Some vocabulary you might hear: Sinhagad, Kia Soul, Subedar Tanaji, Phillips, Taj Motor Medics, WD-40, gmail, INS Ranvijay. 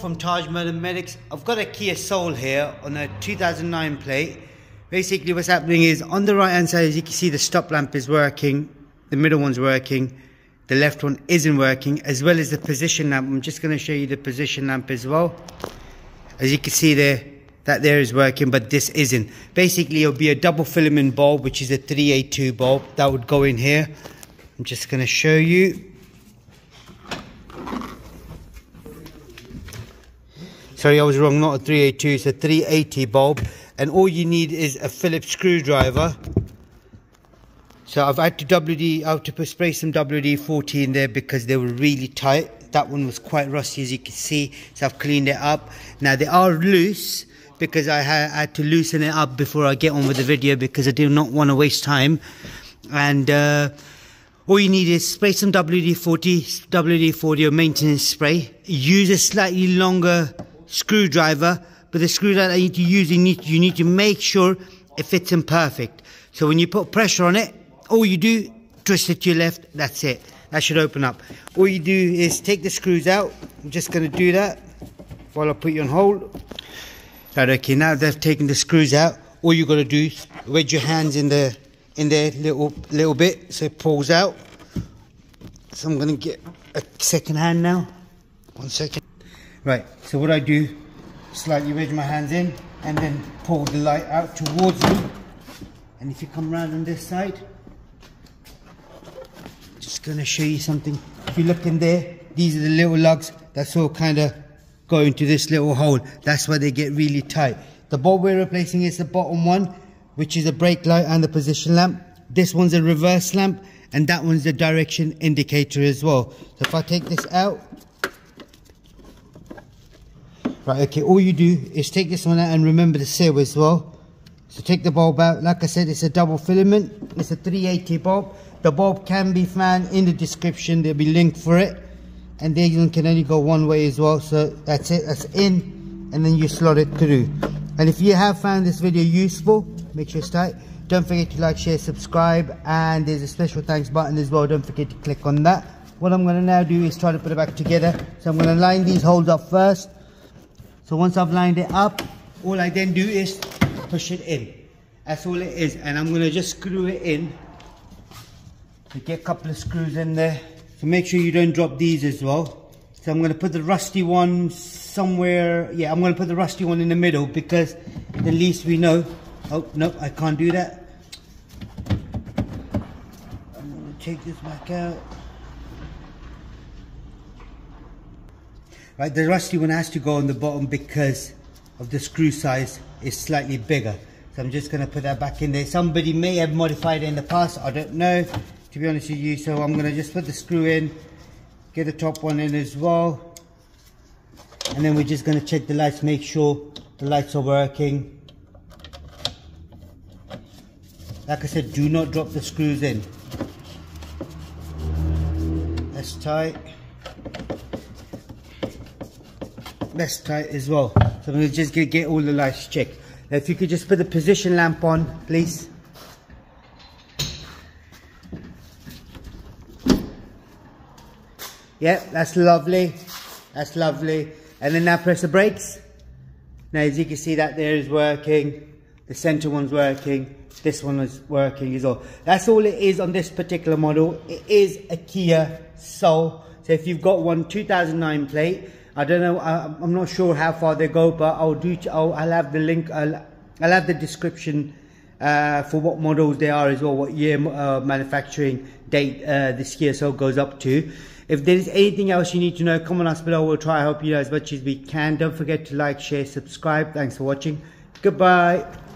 from Taj Motor Medics. I've got a Kia Soul here on a 2009 plate. Basically what's happening is on the right hand side, as you can see, the stop lamp is working, the middle one's working, the left one isn't working, as well as the position lamp. I'm just going to show you the position lamp as well. As you can see there, that there is working, but this isn't. Basically it'll be a double filament bulb, which is a 382 bulb that would go in here. I'm just going to show you. Sorry, I was wrong, not a 382, it's a 380 bulb. And all you need is a Phillips screwdriver. So I've had to spray some WD-40 in there because they were really tight. That one was quite rusty, as you can see, so I've cleaned it up. Now they are loose because I had to loosen it up before I get on with the video because I do not want to waste time. And all you need is spray some WD-40 or maintenance spray. Use a slightly longer screwdriver, but the screwdriver you need to use, you need to make sure it fits in perfect. So when you put pressure on it, all you do, twist it to your left, that's it. That should open up. All you do is take the screws out. I'm just going to do that while I put you on hold. Right, okay, now they've taken the screws out, all you got to do is wedge your hands in there little bit so it pulls out. So I'm going to get a second hand now. One second. Right, so what I do, slightly wedge my hands in and then pull the light out towards me. And if you come round on this side, just going to show you something. If you look in there, these are the little lugs. That's all kind of go into this little hole. That's where they get really tight. The bulb we're replacing is the bottom one, which is a brake light and the position lamp. This one's a reverse lamp, and that one's the direction indicator as well. So if I take this out, right, okay, all you do is take this one out and remember the seal as well. So take the bulb out. Like I said, it's a double filament. It's a 380 bulb. The bulb can be found in the description. There'll be link for it. And there you can only go one way as well. So that's it. That's in. And then you slot it through. And if you have found this video useful, make sure it's tight. Don't forget to like, share, subscribe. And there's a special thanks button as well. Don't forget to click on that. What I'm going to now do is try to put it back together. So I'm going to line these holes up first. So once I've lined it up, all I then do is push it in. That's all it is. And I'm going to just screw it in. So get a couple of screws in there. So make sure you don't drop these as well. So I'm going to put the rusty one somewhere. Yeah, I'm going to put the rusty one in the middle because at least we know. Oh, no, I can't do that. I'm going to take this back out. Right, the rusty one has to go on the bottom because of the screw size is slightly bigger. So I'm just going to put that back in there. Somebody may have modified it in the past, I don't know, to be honest with you. So I'm going to just put the screw in, get the top one in as well. And then we're just going to check the lights, make sure the lights are working. Like I said, do not drop the screws in. That's tight. That's tight as well. So I'm going to just get all the lights checked. Now if you could just put the position lamp on, please. Yeah, that's lovely. That's lovely. And then now press the brakes. Now as you can see, that there is working. The center one's working. This one is working as well. That's all it is on this particular model. It is a Kia Soul. So if you've got one, 2009 plate. I don't know, I'm not sure how far they go, but I'll have the link, I'll have the description for what models they are as well, what year manufacturing date this Kia Soul goes up to. If there is anything else you need to know, comment us below, we'll try to help you as much as we can. Don't forget to like, share, subscribe. Thanks for watching. Goodbye.